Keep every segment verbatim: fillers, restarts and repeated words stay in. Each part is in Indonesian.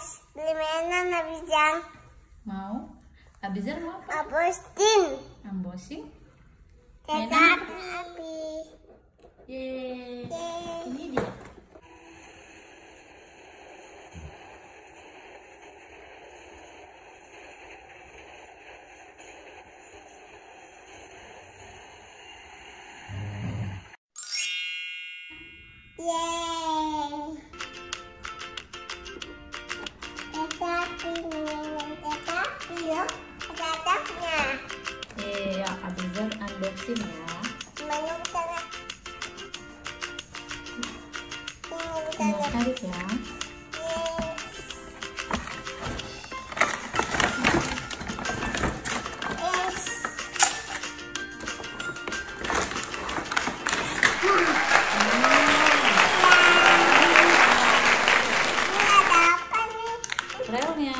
Yes, gimana Abizard? Mau? Abizard mau apa? Abosing. Abosing? Tetap api. Yeay. Yeay. Ini dia. Yeay. Tetapi minum tetapi ya, tetapnya. Iya, Abizard unboxing ya. Minum tetapi. Minum tetapi ya. Relnya.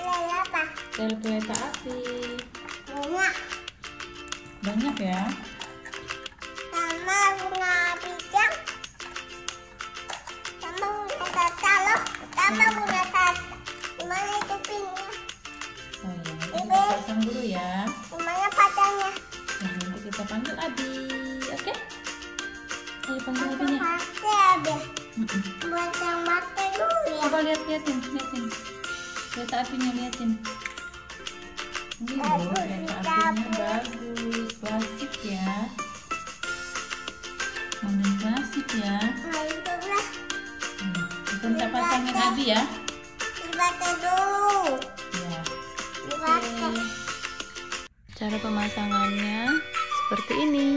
Rel apa? Rel kereta api. Banyak. Banyak ya? Sama bunga pisang. Sama bunga kata loh. Sama bunga kata. Gimana itu pinnya? Oh iya, nanti kita pasang dulu ya. Gimana pasangnya? Nah, nanti kita panggil Abi. Oke? Ayo panggil Abinya. Aku pakai Abi. Buat yang pakai dulu ya. Coba lihat-lihatin, lihatin. Kereta apinya liatin. Ini loh, kereta apinya bagus, plastik ya. Momen plastik ya. Nah, kita minta pasangin Abi ya. Dibaca dulu. Ya. Oke. Cara pemasangannya seperti ini.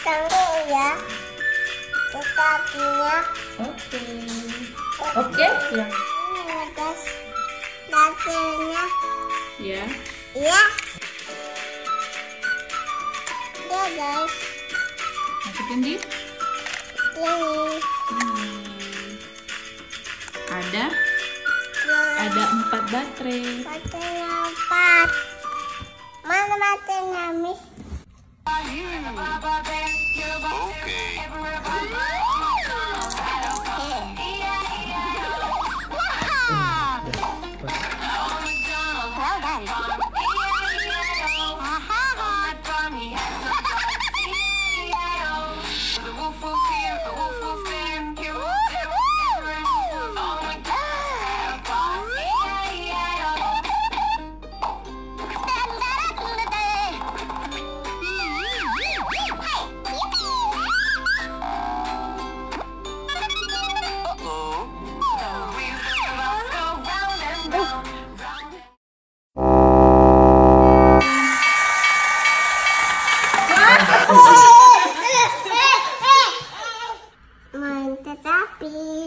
Tangguh ya, kita apinya. Oke, oke ya. Atas dasarnya. Ya. Ya. Ya guys. Masukin di. Ini. Ada. Ya. Ada empat baterai. Baterainya empat. Mana baterainya Miss?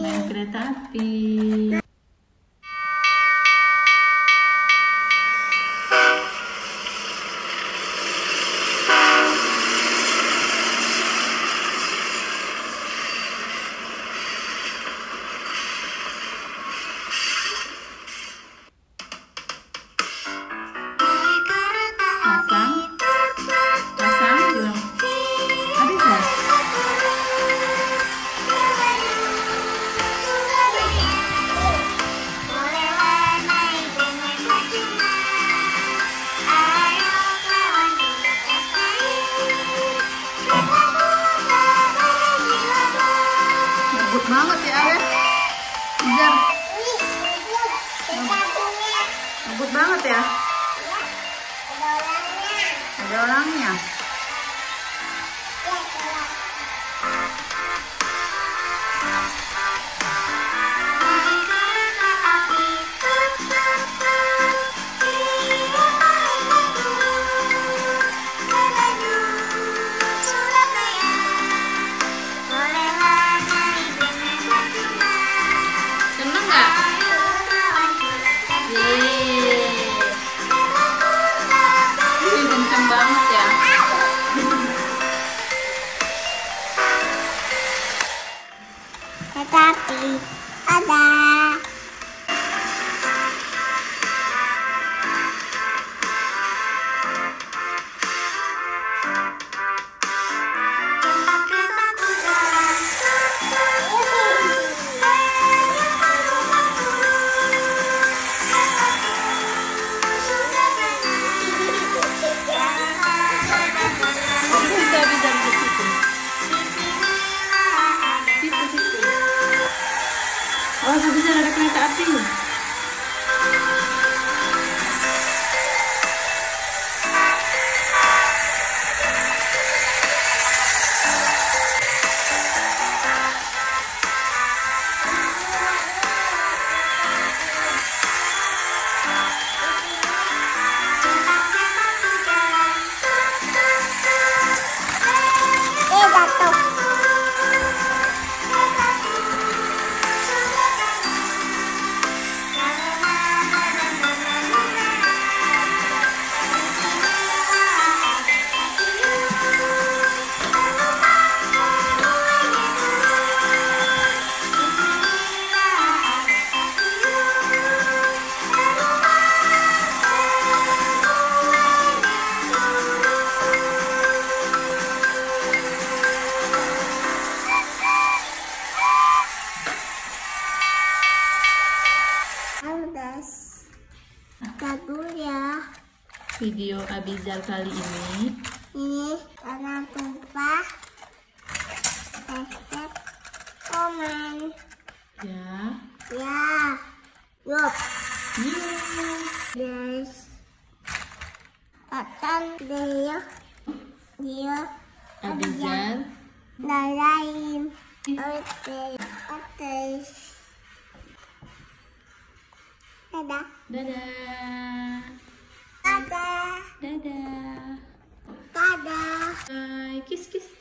Main kereta api. Banget ya ayah, Abizard. Bagus banget ya. Ada orangnya. Banget ya. ya. Video Abizard kali ini. Ini tanam tumpah. Hashtag komen. Ya. Ya. Yup. Yup. Guys. Akan dia. Dia. Abizard. Lain. Okay. Okay. Dadah. Dadah. Dadah. Dadah. Dadah. Bye. Kiss kiss.